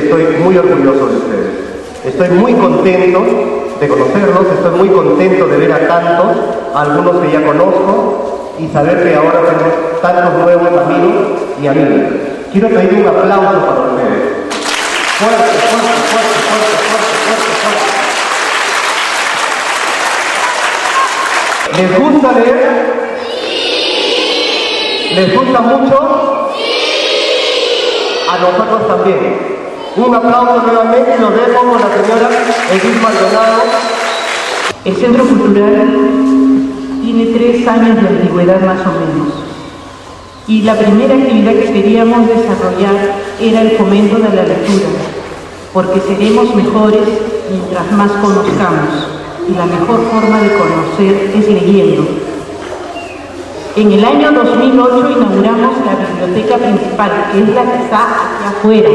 que estoy muy orgulloso de ustedes. Estoy muy contento de conocerlos, estoy muy contento de ver a tantos, a algunos que ya conozco, y saber que ahora tenemos tantos nuevos amigos y amigas. Quiero pedir un aplauso para ustedes. Fuerte, fuerte, fuerte, fuerte, fuerte, fuerte, fuerte. ¿Les gusta leer? ¿Les gusta mucho? A nosotros también. Un aplauso nuevamente y nos dejo con la señora Edith Maldonado. El Centro Cultural tiene 3 años de antigüedad más o menos. Y la primera actividad que queríamos desarrollar era el fomento de la lectura, porque seremos mejores mientras más conozcamos. Y la mejor forma de conocer es leyendo. En el año 2008 inauguramos la biblioteca principal, que es la que está aquí afuera,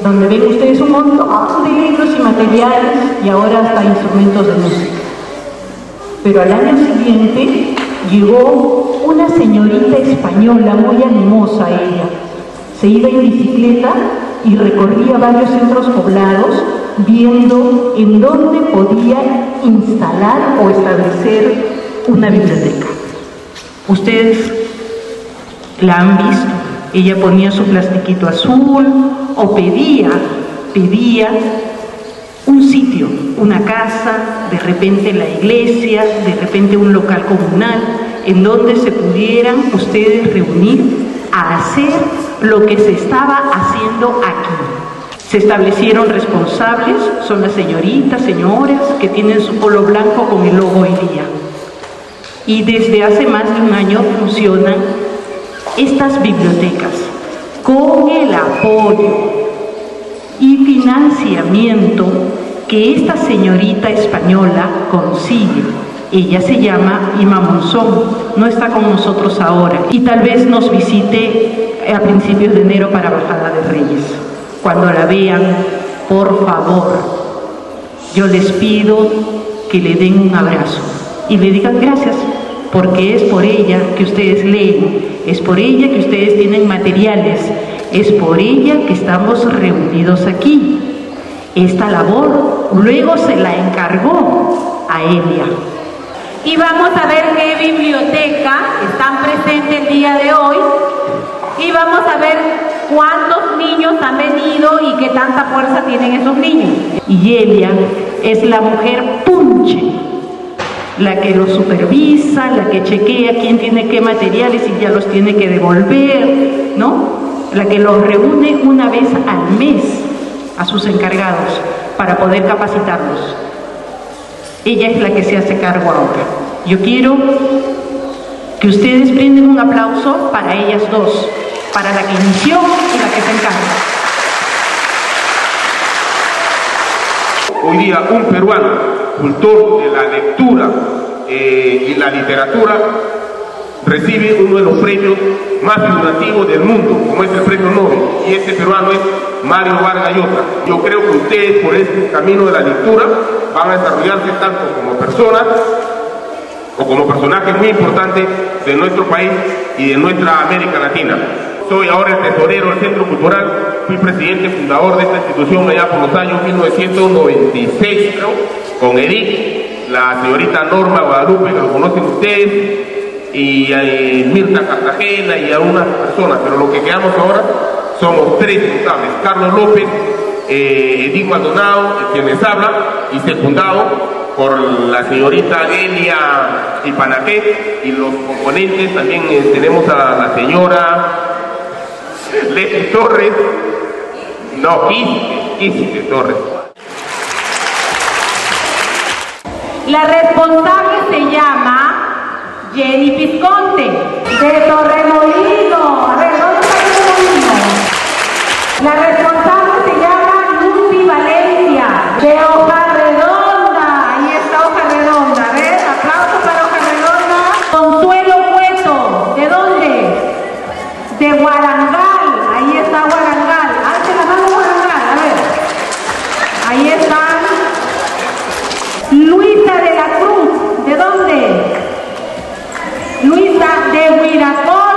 donde ven ustedes un montón de libros y materiales, y ahora hasta instrumentos de música. Pero al año siguiente llegó una señorita española, muy animosa ella. Se iba en bicicleta y recorría varios centros poblados, viendo en dónde podía instalar o establecer una biblioteca. Ustedes la han visto. Ella ponía su plastiquito azul o pedía un sitio, una casa, de repente la iglesia, de repente un local comunal, en donde se pudieran ustedes reunir a hacer lo que se estaba haciendo aquí. Se establecieron responsables, son las señoritas, señoras, que tienen su polo blanco con el logo Elia. Y desde hace más de un año funcionan estas bibliotecas con el apoyo y financiamiento que esta señorita española consigue. Ella se llama Ima Monzón, no está con nosotros ahora y tal vez nos visite a principios de enero para Bajada de Reyes. Cuando la vean, por favor, yo les pido que le den un abrazo y le digan gracias, porque es por ella que ustedes leen, es por ella que ustedes tienen materiales, es por ella que estamos reunidos aquí. Esta labor luego se la encargó a Elia. Y vamos a ver qué biblioteca están presentes el día de hoy y vamos a ver cuántos niños han venido y qué tanta fuerza tienen esos niños. Y Elia es la mujer punche, la que los supervisa, la que chequea quién tiene qué materiales y ya los tiene que devolver, ¿no? La que los reúne una vez al mes a sus encargados para poder capacitarlos. Ella es la que se hace cargo ahora. Yo quiero que ustedes brinden un aplauso para ellas dos, para la que inició y la que se encarga. Hoy día un peruano, cultor de la lectura y la literatura, recibe uno de los premios más figurativos del mundo, como es el premio Nobel, y este peruano es Mario Vargas Llosa. Yo creo que ustedes por este camino de la lectura van a desarrollarse tanto como personas o como personajes muy importantes de nuestro país y de nuestra América Latina. Soy ahora el tesorero del Centro Cultural, fui presidente fundador de esta institución allá por los años 1996, creo, con Edith, la señorita Norma Guadalupe, que lo conocen ustedes, y Mirta Cartagena y algunas personas, pero lo que quedamos ahora somos 3 notables: Carlos López, Edith Maldonado, quien les habla, y secundado por la señorita Elia Ipanaqué, y los componentes también tenemos a la señora Isis Torres, Isis Torres. La responsable se llama Jenny Pisconte, de Torremolino. A ver, ¿dónde está Torremolino? La responsable se llama Lucy Valencia, de Ojalá. ¡Mira!